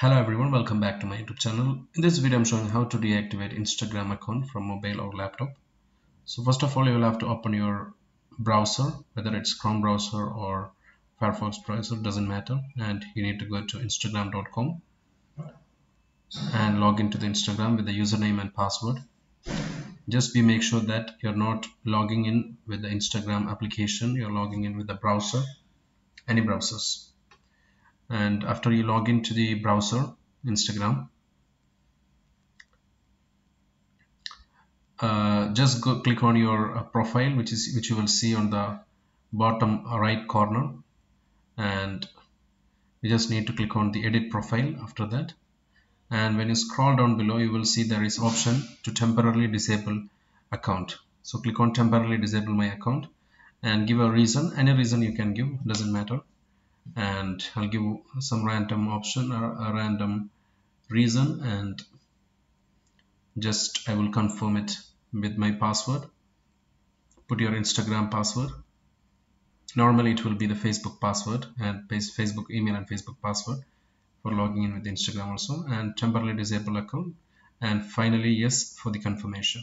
Hello everyone, welcome back to my YouTube channel. In this video I'm showing how to deactivate Instagram account from mobile or laptop. So first of all, you will have to open your browser, whether it's Chrome browser or Firefox browser, doesn't matter, and you need to go to instagram.com and log into the Instagram with the username and password. Just make sure that you're not logging in with the Instagram application, you're logging in with the browser, any browsers. And after you log into the browser Instagram, just click on your profile, which you will see on the bottom right corner, and you just need to click on the edit profile after that. And when you scroll down below, you will see there is option to temporarily disable account. So click on temporarily disable my account and give a reason, any reason you can give, doesn't matter. And I'll give some random option or a random reason, and I will confirm it with my password. Put your Instagram password. Normally it will be the Facebook password and Facebook email and Facebook password for logging in with Instagram also, and temporarily disable account, and finally yes for the confirmation.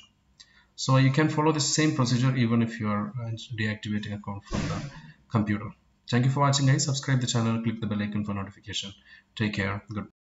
So you can follow the same procedure even if you are deactivating account from the computer. Thank you for watching guys. Subscribe the channel, click the bell icon for notification. Take care. Goodbye.